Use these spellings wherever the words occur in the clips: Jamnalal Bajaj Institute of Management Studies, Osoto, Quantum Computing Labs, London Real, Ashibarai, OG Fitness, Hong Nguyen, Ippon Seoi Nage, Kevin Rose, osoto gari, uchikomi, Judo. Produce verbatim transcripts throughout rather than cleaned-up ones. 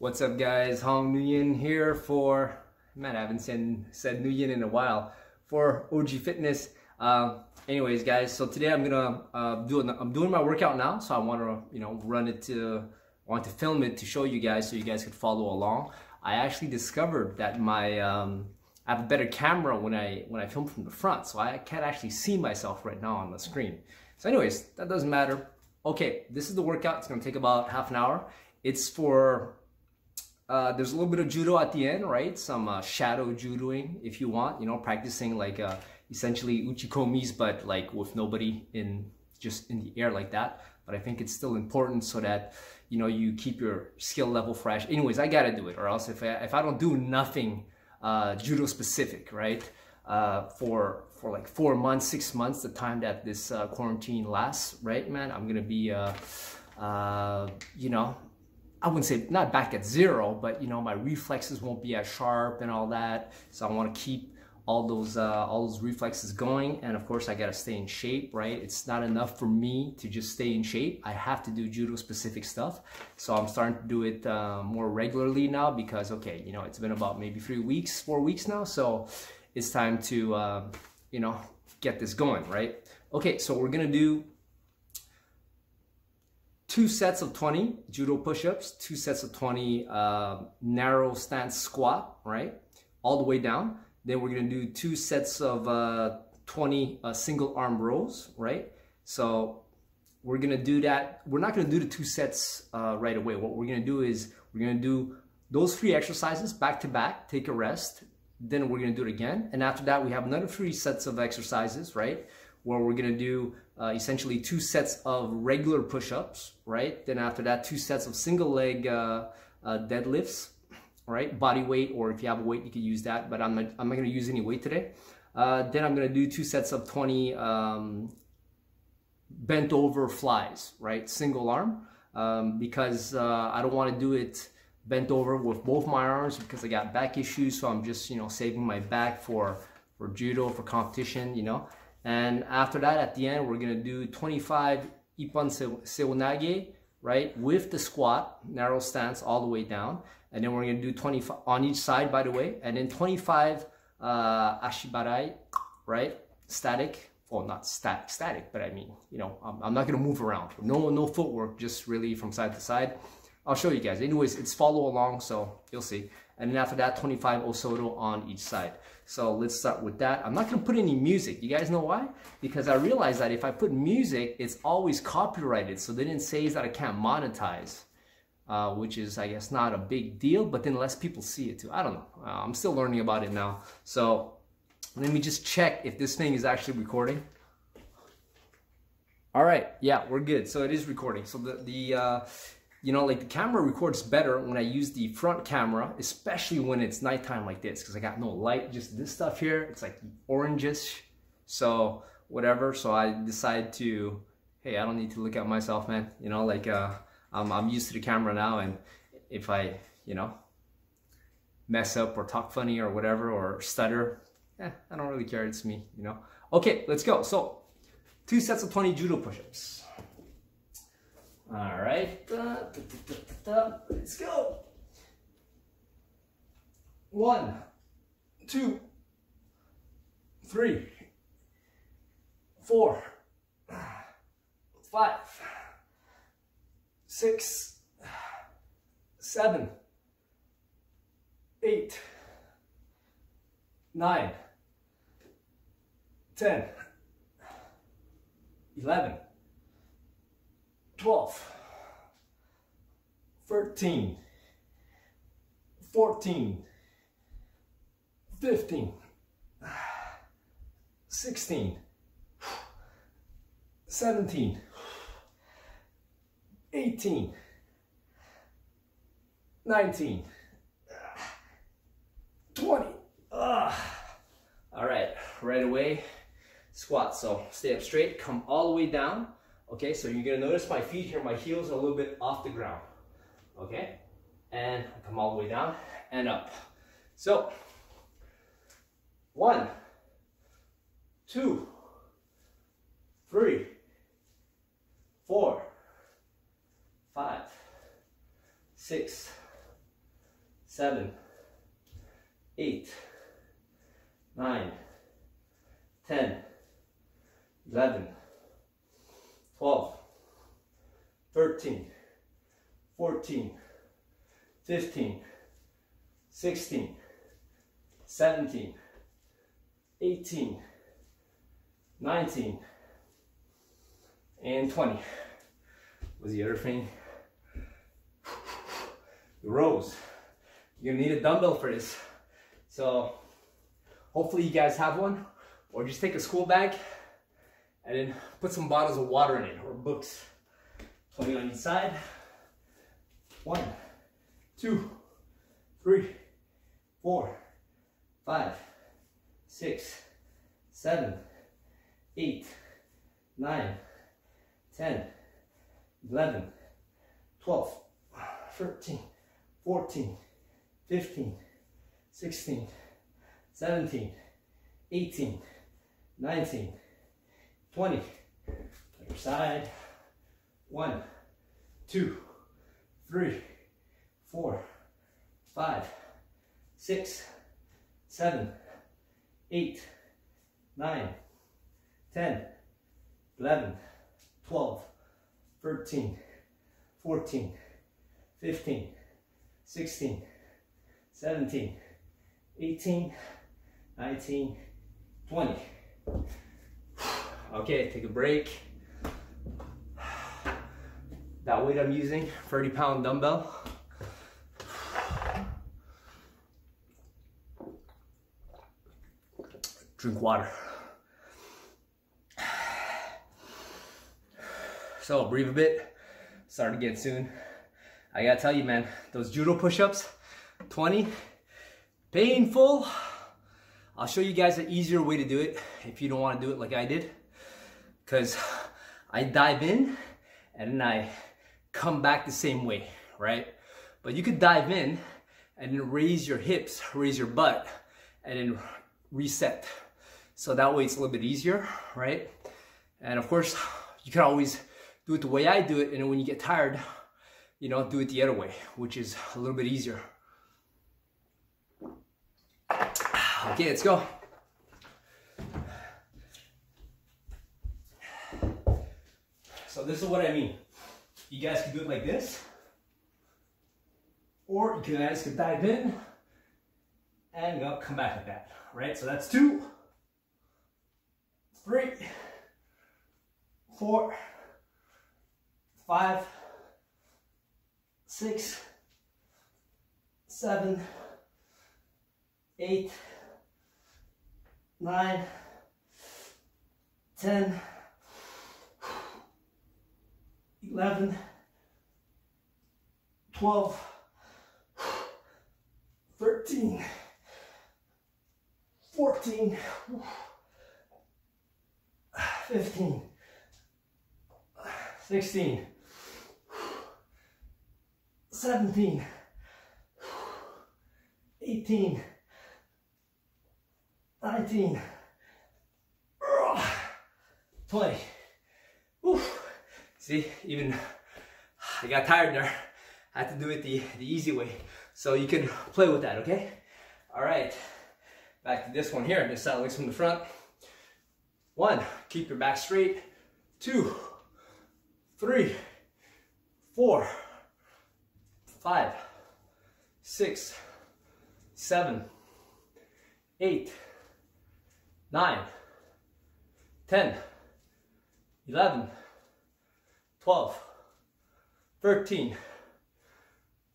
What's up guys, Hong Nguyen here for, man I haven't said, said Nguyen in a while, for O G Fitness. Uh, anyways guys, so today I'm gonna uh, do, I'm doing my workout now, so I wanna, you know, run it to, want to film it to show you guys so you guys could follow along. I actually discovered that my, um, I have a better camera when I, when I film from the front, so I can't actually see myself right now on the screen. So anyways, that doesn't matter. Okay, this is the workout, it's gonna take about half an hour. It's for, Uh, there's a little bit of judo at the end, right? Some uh, shadow judoing, if you want, you know, practicing like uh, essentially uchikomis, but like with nobody in, just in the air like that. But I think it's still important so that, you know, you keep your skill level fresh. Anyways, I gotta do it, or else if I, if I don't do nothing uh, judo specific, right? Uh, for for like four months, six months, the time that this uh, quarantine lasts, right, man? I'm gonna be, uh, uh, you know, I wouldn't say not back at zero, but you know, my reflexes won't be as sharp and all that. So I want to keep all those uh, all those reflexes going, and of course I gotta stay in shape, right? It's not enough for me to just stay in shape. I have to do judo specific stuff. So I'm starting to do it uh, more regularly now because okay, you know, it's been about maybe three weeks, four weeks now. So it's time to uh, you know, get this going, right? Okay, so we're gonna do two sets of twenty judo push-ups, two sets of twenty uh, narrow stance squat, right? All the way down. Then we're gonna do two sets of uh, twenty uh, single arm rows, right? So we're gonna do that. We're not gonna do the two sets uh, right away. What we're gonna do is we're gonna do those three exercises back to back, take a rest, then we're gonna do it again. And after that, we have another three sets of exercises, right? Where we're gonna do uh, essentially two sets of regular push-ups, right? Then after that, two sets of single leg uh, uh, deadlifts, right? Body weight, or if you have a weight, you can use that, but I'm not, I'm not gonna use any weight today. Uh, then I'm gonna do two sets of twenty um, bent over flies, right? Single arm, um, because uh, I don't wanna do it bent over with both my arms because I got back issues, so I'm just, you know, saving my back for, for judo, for competition, you know? And after that, at the end, we're gonna do twenty-five Ippon Seoi Nage, right? With the squat, narrow stance all the way down. And then we're gonna do twenty-five on each side, by the way. And then twenty-five uh, Ashibarai, right? Static, well, not static, static, but I mean, you know, I'm, I'm not gonna move around. No, no footwork, just really from side to side. I'll show you guys. Anyways, it's follow along, so you'll see. And then after that, twenty-five Osoto on each side. So let's start with that. I'm not gonna put any music. You guys know why? Because I realized that if I put music, it's always copyrighted. So then it says that I can't monetize, uh, which is, I guess, not a big deal, but then less people see it too. I don't know. Uh, I'm still learning about it now. So let me just check if this thing is actually recording. All right, yeah, we're good. So it is recording. So the, the uh, you know, like the camera records better when I use the front camera, especially when it's nighttime like this, because I got no light, just this stuff here, it's like orangish, so whatever. So I decide to, hey, I don't need to look at myself, man. You know, like uh, I'm, I'm used to the camera now, and if I, you know, mess up or talk funny or whatever or stutter, eh, I don't really care, it's me, you know. Okay, let's go. So two sets of twenty judo push-ups. All right, uh, da, da, da, da, da. Let's go. One, two, three, four, five, six, seven, eight, nine, ten, eleven. twelve, thirteen, fourteen, fifteen, sixteen, seventeen, eighteen, nineteen, twenty. Ugh. All right, right away, squat. So stay up straight, come all the way down. Okay, so you're gonna notice my feet here, my heels are a little bit off the ground. Okay, and come all the way down and up. So, one, two, three, four, five, six, seven, eight, nine, ten, eleven, twelve, thirteen, fourteen, fifteen, sixteen, seventeen, eighteen, nineteen, and twenty. With the other thing, the rows. You're gonna need a dumbbell for this. So hopefully you guys have one, or just take a school bag and then put some bottles of water in it, or books. twenty on each side. One, two, three, four, five, six, seven, eight, nine, ten, eleven, twelve, thirteen, fourteen, fifteen, sixteen, seventeen, eighteen, nineteen, twenty. Other side. One, two, three, four, five, six, seven, eight, nine, ten, eleven, twelve, thirteen, fourteen, fifteen, sixteen, seventeen, eighteen, nineteen, twenty. Okay, take a break. That weight I'm using, thirty pound dumbbell. Drink water. So breathe a bit, start again soon. I gotta tell you, man, those judo push-ups, twenty, painful. I'll show you guys an easier way to do it if you don't wanna do it like I did. Cause I dive in and then I come back the same way, right? But you could dive in and then raise your hips, raise your butt, and then reset. So that way it's a little bit easier, right? And of course, you can always do it the way I do it, and when you get tired, you know, do it the other way, which is a little bit easier. Okay, let's go. So this is what I mean. You guys can do it like this, or you guys can dive in and go, come back like that, right? So that's two, three, four, five, six, seven, eight, nine, ten, eleven, twelve, thirteen, fourteen, fifteen, sixteen, seventeen, eighteen, nineteen, twenty. Oof. See, even I got tired there. I had to do it the, the easy way. So you can play with that, okay? All right, back to this one here. Just side legs from the front. One, keep your back straight. Two, three, four, five, six, seven, eight, nine, ten, eleven, twelve, thirteen,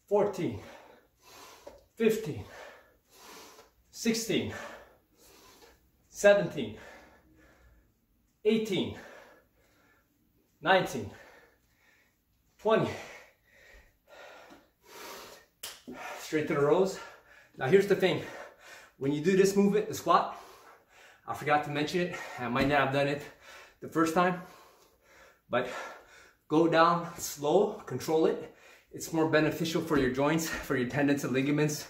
fourteen, fifteen, sixteen, seventeen, eighteen, nineteen, twenty. Straight to the rows. Now here's the thing. When you do this movement, the squat, I forgot to mention it. I might not have done it the first time, but go down slow, control it. It's more beneficial for your joints, for your tendons and ligaments,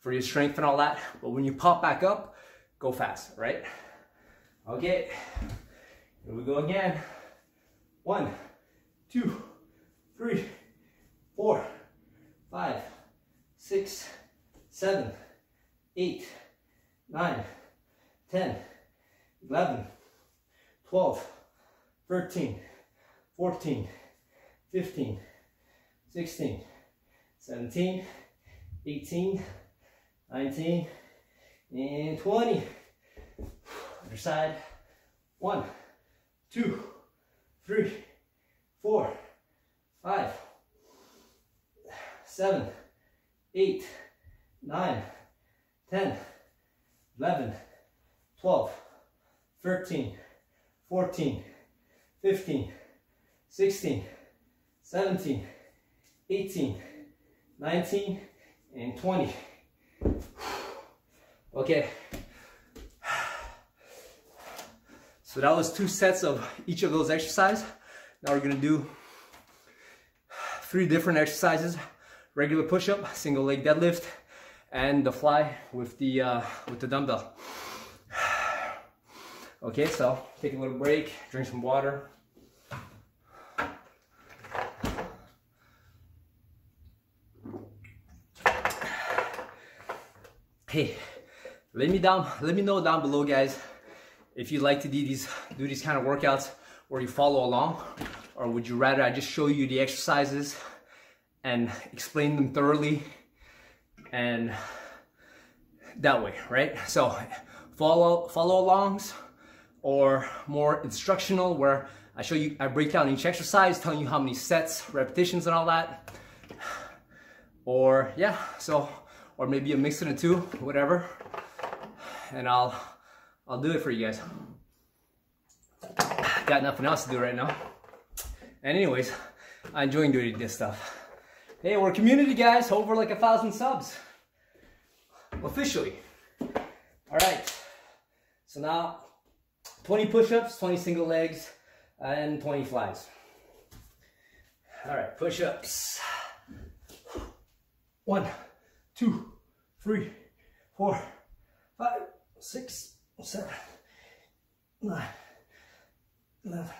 for your strength and all that. But when you pop back up, go fast, right? Okay, here we go again. One, two, three, four, five, six, seven, eight, nine, ten, eleven, twelve, thirteen, fourteen, fifteen, sixteen, seventeen, eighteen, nineteen, and twenty. Other side. One, two, three, four, five, seven, eight, nine, ten, eleven, twelve, thirteen, fourteen, fifteen, sixteen, seventeen, eighteen, nineteen, and twenty. Okay. So that was two sets of each of those exercises. Now we're gonna do three different exercises: regular push-up, single leg deadlift, and the fly with the uh, with the dumbbell. Okay, so take a little break, drink some water. Hey, let me down, let me know down below, guys, if you like to do these do these kind of workouts, or you follow along, or would you rather I just show you the exercises and explain them thoroughly, and that way, right? So follow follow alongs, or more instructional where I show you, I break down each exercise, telling you how many sets, repetitions, and all that. Or yeah, so or maybe a mix of the two, whatever, and I'll I'll do it for you guys. Got nothing else to do right now. And anyways, I enjoy doing this stuff. Hey, we're a community, guys. Over like a thousand subs. Officially. All right. So now, twenty push-ups, twenty single legs, and twenty flies. All right, push-ups. One, two, three, four, five, six, seven, nine, eleven,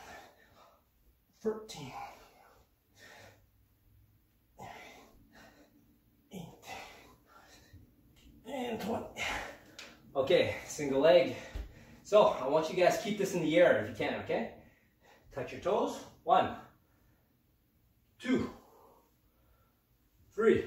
thirteen, eighteen, and twenty. Okay, single leg. So I want you guys to keep this in the air if you can, okay? Touch your toes. One, two, three,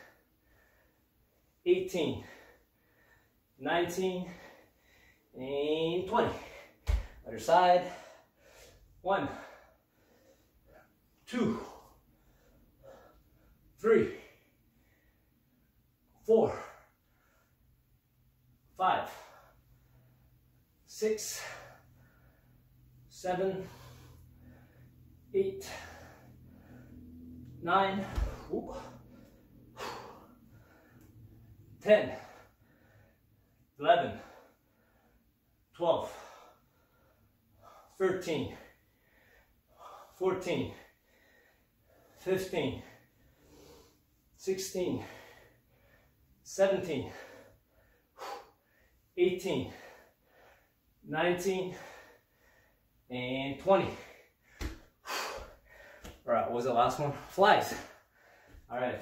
eighteen, nineteen, and twenty. Other side. One, two, three, four, five, six, seven, eight, nine, whoop, ten, eleven, twelve, thirteen, fourteen, fifteen, sixteen, seventeen, eighteen, nineteen, and twenty. All right, what was the last one? Flies. All right.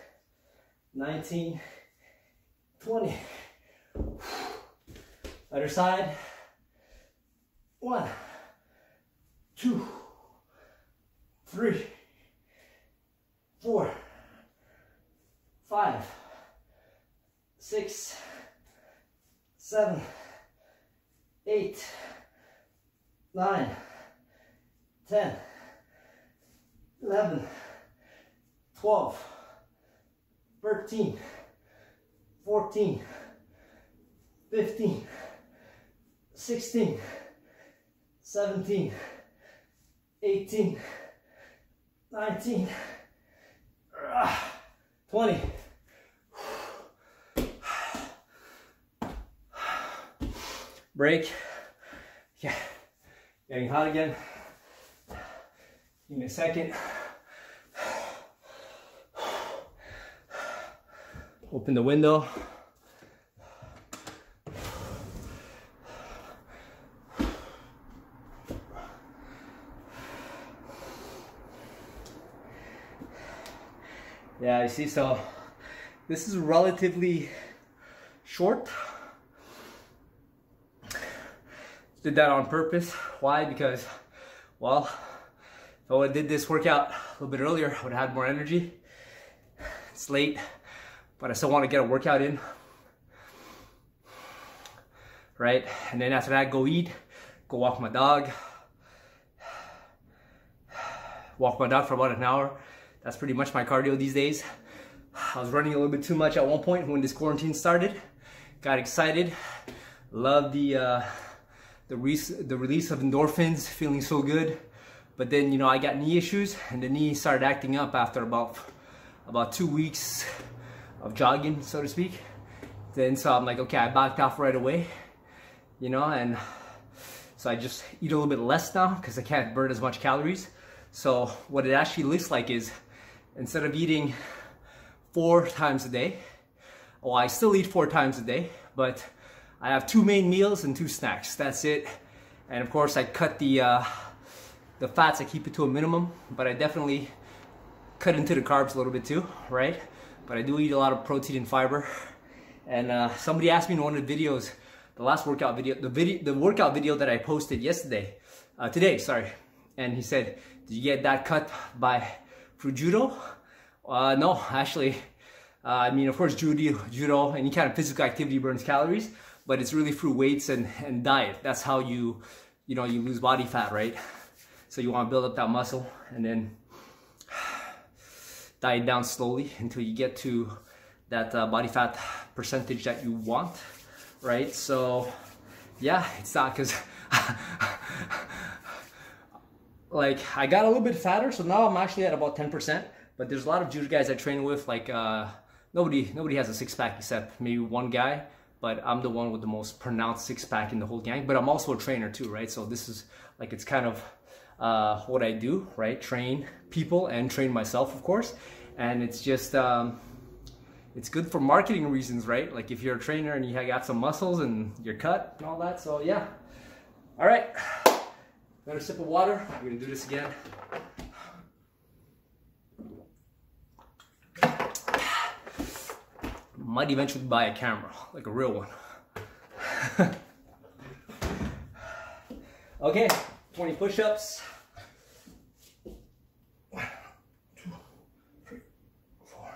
nineteen, twenty. Other side. One, two, three, four, five, six, seven, eight, nine, ten, eleven, twelve, thirteen, fourteen, fifteen, sixteen, seventeen, eighteen, nineteen, twenty. Break. Yeah, getting hot again. Give me a second. Open the window. Yeah, you see, so this is relatively short. Did that on purpose. Why? Because, well, if I would have did this workout a little bit earlier, I would have had more energy. It's late, but I still want to get a workout in, right? And then after that, go eat, go walk my dog. Walk my dog for about an hour. That's pretty much my cardio these days. I was running a little bit too much at one point when this quarantine started. Got excited. Love the... Uh, The, re the release of endorphins, feeling so good, but then you know I got knee issues, and the knee started acting up after about about two weeks of jogging, so to speak. Then so I'm like, okay, I backed off right away, you know, and so I just eat a little bit less now because I can't burn as much calories. So what it actually looks like is instead of eating four times a day, well, I still eat four times a day, but I have two main meals and two snacks, that's it. And of course I cut the uh, the fats, I keep it to a minimum, but I definitely cut into the carbs a little bit too, right? But I do eat a lot of protein and fiber. And uh, somebody asked me in one of the videos, the last workout video, the video, the workout video that I posted yesterday, uh, today, sorry. And he said, did you get that cut by through judo? Uh, no, actually, uh, I mean, of course judo, judo, any kind of physical activity burns calories, but it's really through weights and, and diet. That's how you, you know, you lose body fat, right? So you want to build up that muscle and then diet down slowly until you get to that uh, body fat percentage that you want, right? So yeah, it's not because like I got a little bit fatter, so now I'm actually at about ten percent, but there's a lot of judo guys I train with, like uh, nobody, nobody has a six pack except maybe one guy, but I'm the one with the most pronounced six pack in the whole gang, but I'm also a trainer too, right? So this is like, it's kind of uh, what I do, right? Train people and train myself, of course. And it's just, um, it's good for marketing reasons, right? Like if you're a trainer and you got some muscles and you're cut and all that, so yeah. All right, another sip of water. We're gonna do this again. Might eventually buy a camera, like a real one. Okay, twenty push-ups. One, two, three, four,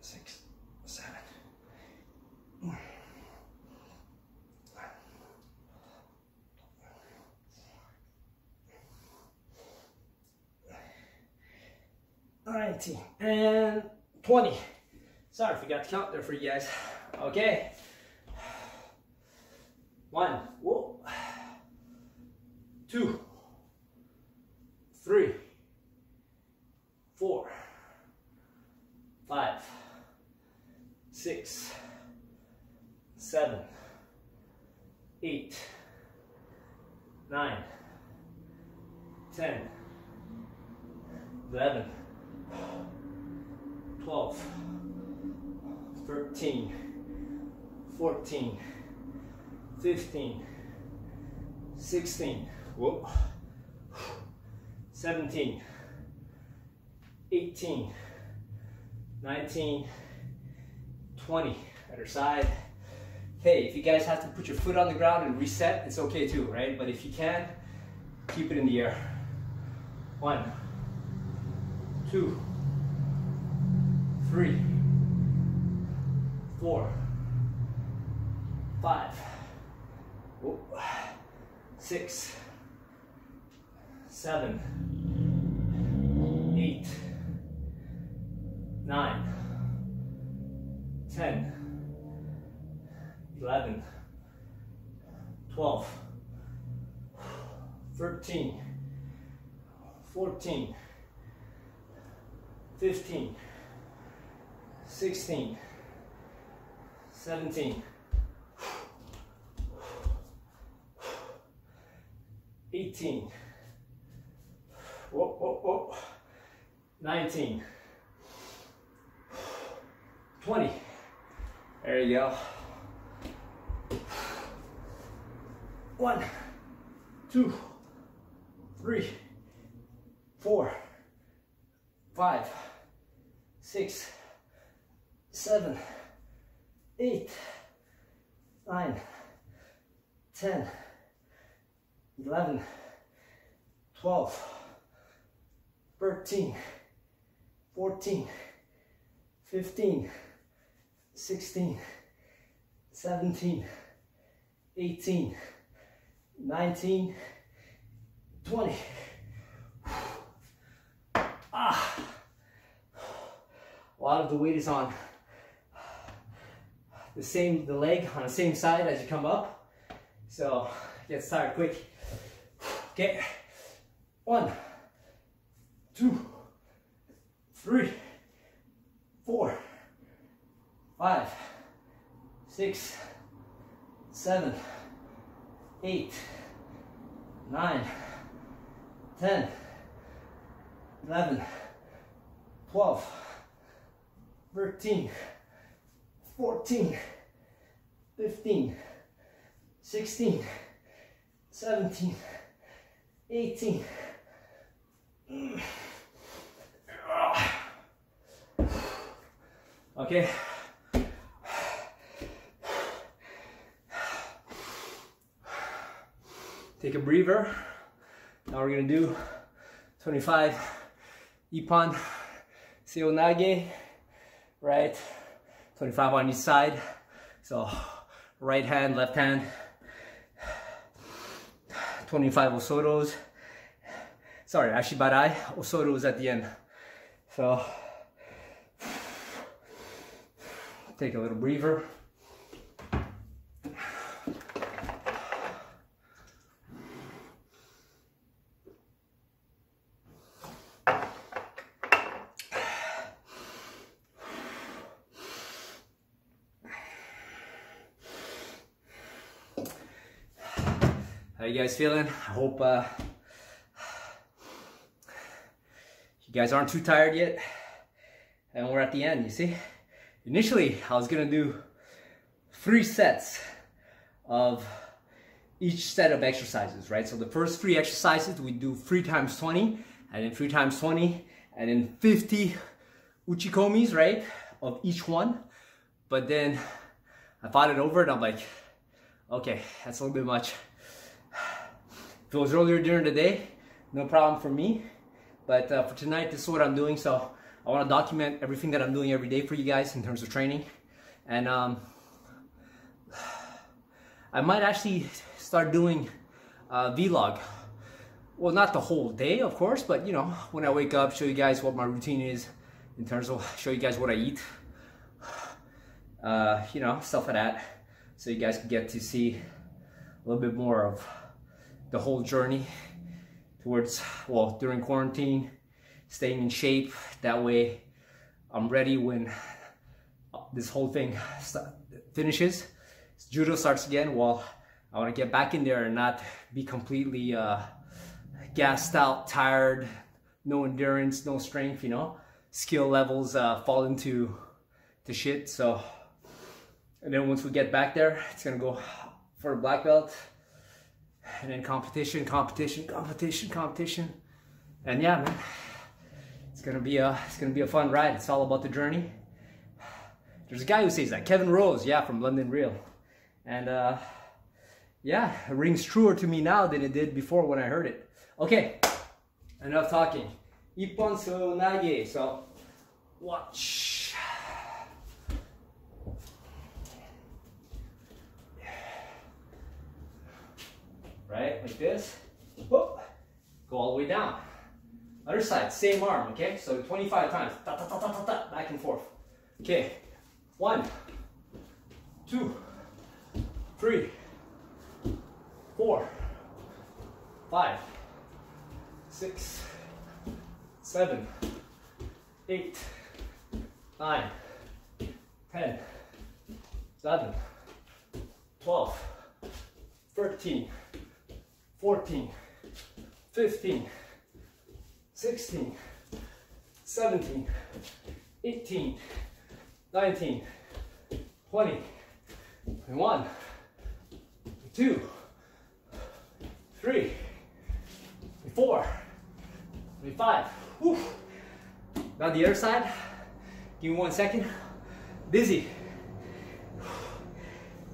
six, seven. nineteen and twenty. Sorry, I forgot to count there for you guys. Okay. One, whoa. Two, three, four, five, six, seven, eight, nine, ten, eleven, twelve. thirteen, fourteen, fifteen, sixteen, whoop, seventeen, eighteen, nineteen, twenty, other side. Hey, if you guys have to put your foot on the ground and reset, it's okay too, right? But if you can, keep it in the air. One, two, three, four, five, six, seven, eight, nine, ten, eleven, twelve, thirteen, fourteen, fifteen, sixteen, seventeen, eighteen, whoop, whoop, whoop, nineteen, twenty, there you go, one, two, three, four, five, six, seven, eight, nine, ten, eleven, twelve, thirteen, fourteen, fifteen, sixteen, seventeen, eighteen, nineteen, twenty. Ah, a lot of the weight is on the same, the leg on the same side as you come up, so it gets tired quick. Okay, one, two, three, four, five, six, seven, eight, nine, ten, eleven, twelve, thirteen, fourteen, fifteen, sixteen, seventeen, eighteen, okay, take a breather. Now we're going to do twenty-five Ippon Seoi Nage, right? twenty-five on each side, so right hand, left hand, twenty-five Osotos, sorry, Ashibarai, Osotos at the end. So take a little breather. How you guys feeling? I hope uh, you guys aren't too tired yet, and we're at the end. You see, initially I was gonna do three sets of each set of exercises, right? So the first three exercises we do three times twenty, and then three times twenty, and then fifty uchikomis, right, of each one. But then I thought it over and I'm like, okay, that's a little bit much. If it was earlier during the day, no problem for me, but uh, for tonight, this is what I'm doing. So I want to document everything that I'm doing every day for you guys in terms of training, and um, I might actually start doing a vlog. Well, not the whole day, of course, but you know, when I wake up, show you guys what my routine is in terms of, show you guys what I eat, uh, you know, stuff like that, so you guys can get to see a little bit more of the whole journey towards, well, during quarantine, staying in shape. That way I'm ready when this whole thing finishes, judo starts again. Well, I want to get back in there and not be completely uh, gassed out, tired, no endurance, no strength, you know, skill levels uh, fall into the shit. So, and then once we get back there, it's gonna go for a black belt. And then competition, competition, competition, competition, and yeah, man, it's gonna be a, it's gonna be a fun ride. It's all about the journey. There's a guy who says that, Kevin Rose, yeah, from London Real, and uh, yeah, it rings truer to me now than it did before when I heard it. Okay, enough talking. Ippon Seoi Nage. So watch. right? Like this. Whoop. Go all the way down. Other side, same arm, okay? So twenty-five times. Da, da, da, da, da, da, back and forth. Okay. One, two, three, four, five, six, seven, eight, nine, ten, eleven, twelve, thirteen, fourteen, fifteen, sixteen, seventeen, eighteen, nineteen, twenty, twenty-one, twenty-two, twenty-three, twenty-four, twenty-five. Whew. Now the other side. Give me one second. Dizzy.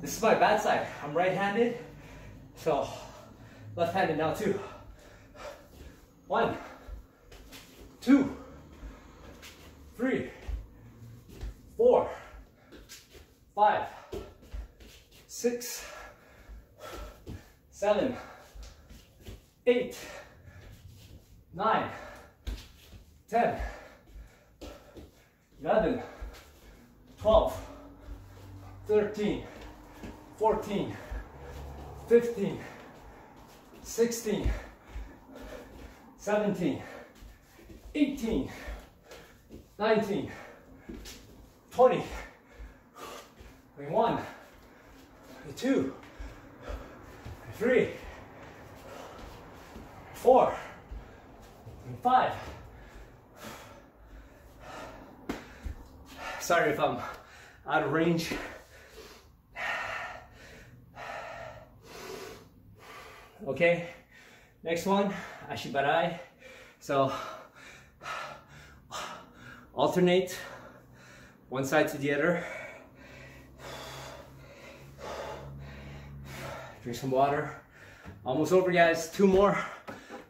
This is my bad side. I'm right-handed, so left-handed now too. One, two, three, four, five, six, seven, eight, nine, ten, eleven, twelve, thirteen, fourteen, fifteen, sixteen, seventeen, eighteen, nineteen, twenty, twenty-one, twenty-two, twenty-three, twenty-four, twenty-five. Sorry if I'm out of range. Okay, next one, Ashibarai. So alternate one side to the other. Drink some water. Almost over, guys. Two more.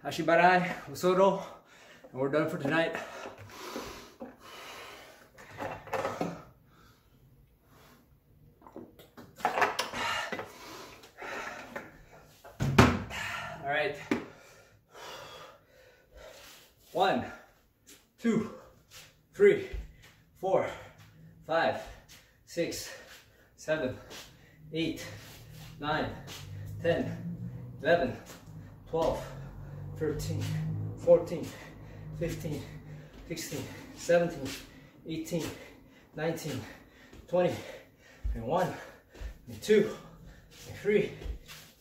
Ashibarai, Osoto, and we're done for tonight. One, two, three, four, five, six, seven, eight, nine, ten, eleven, twelve, thirteen, fourteen, fifteen, sixteen, seventeen, eighteen, nineteen, twenty, twenty-one, twenty-two, twenty-three,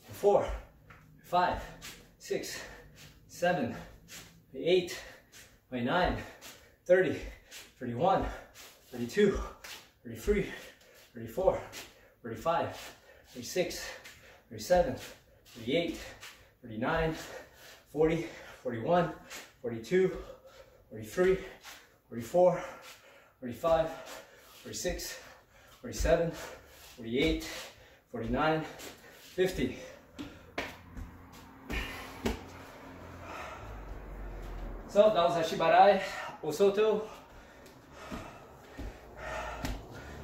twenty-four, twenty-five, six, seven, twenty-eight, twenty-nine, thirty, thirty-one, thirty-two, thirty-three, thirty-four, thirty-five, thirty-six, thirty-seven, thirty-eight, thirty-nine, forty, forty-one, forty-two, forty-three, forty-four, forty-five, forty-six, forty-seven, forty-eight, forty-nine, fifty. So that was Ashibarai, Osoto.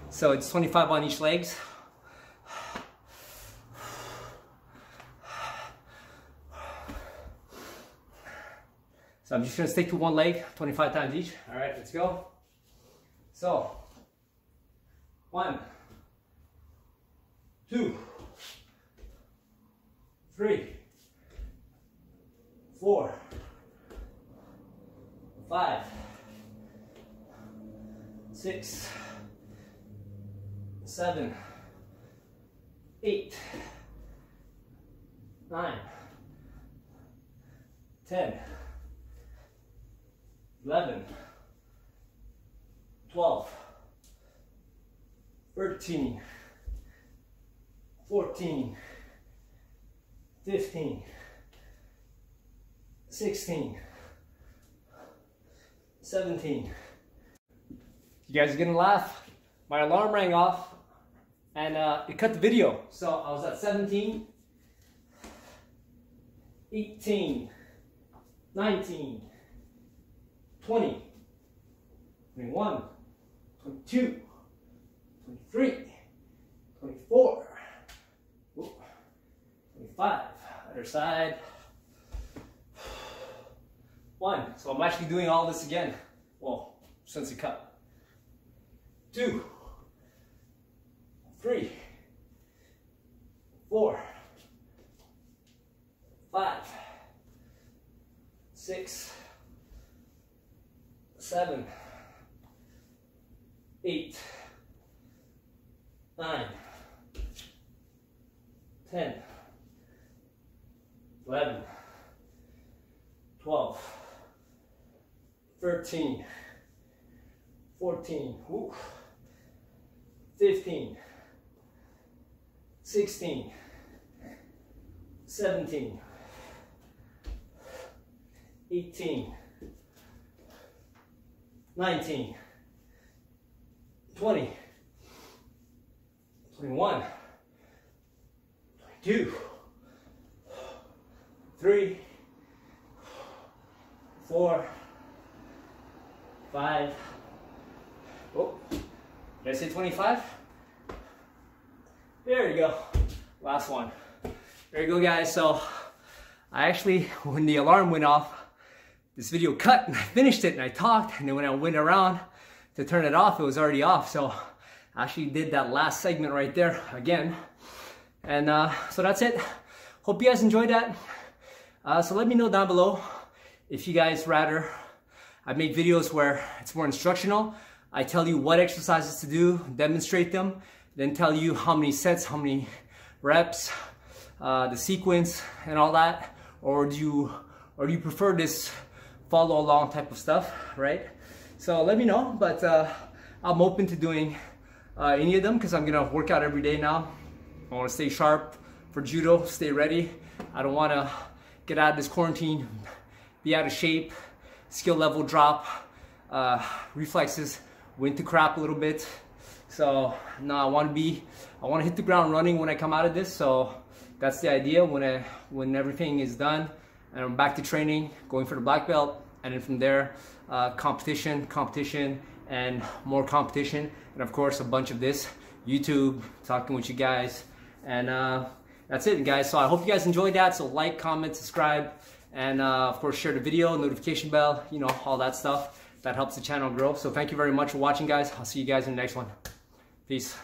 So it's twenty-five on each legs. So I'm just gonna stick to one leg, twenty-five times each. All right, let's go. So one, two, three, four, five, six, seven, eight, nine, ten, eleven, twelve, thirteen, fourteen, fifteen, sixteen, seventeen. You guys are gonna laugh. My alarm rang off and uh, it cut the video. So I was at seventeen, eighteen, nineteen, twenty, twenty-one, twenty-two, twenty-three, twenty-four, twenty-five, other side. One, so I'm actually doing all this again. Well, since the cup. Two, three, four, five, six, seven, eight, nine, ten, eleven, twelve, thirteen, fourteen, woo, fifteen, sixteen, seventeen, eighteen, nineteen, twenty, twenty-one, twenty-two, three, four, five, oh, did I say twenty-five? There you go, last one. There you go, guys. So I actually, when the alarm went off, this video cut and I finished it and I talked, and then when I went around to turn it off, it was already off. So I actually did that last segment right there again. And uh, so that's it. Hope you guys enjoyed that. Uh, so let me know down below if you guys rather I make videos where it's more instructional. I tell you what exercises to do, demonstrate them, then tell you how many sets, how many reps, uh, the sequence and all that. Or do you, or do you prefer this follow along type of stuff, right? So let me know, but uh, I'm open to doing uh, any of them because I'm gonna work out every day now. I wanna stay sharp for judo, stay ready. I don't wanna get out of this quarantine, be out of shape, skill level drop, uh, reflexes went to crap a little bit. So now I want to be, I want to hit the ground running when I come out of this. So that's the idea. When I, when everything is done and I'm back to training, going for the black belt, and then from there, uh, competition, competition, and more competition, and of course a bunch of this YouTube talking with you guys. And uh, that's it, guys. So I hope you guys enjoyed that. So like, comment, subscribe. And uh, of course, share the video, notification bell, you know, all that stuff. That helps the channel grow. So thank you very much for watching, guys. I'll see you guys in the next one. Peace.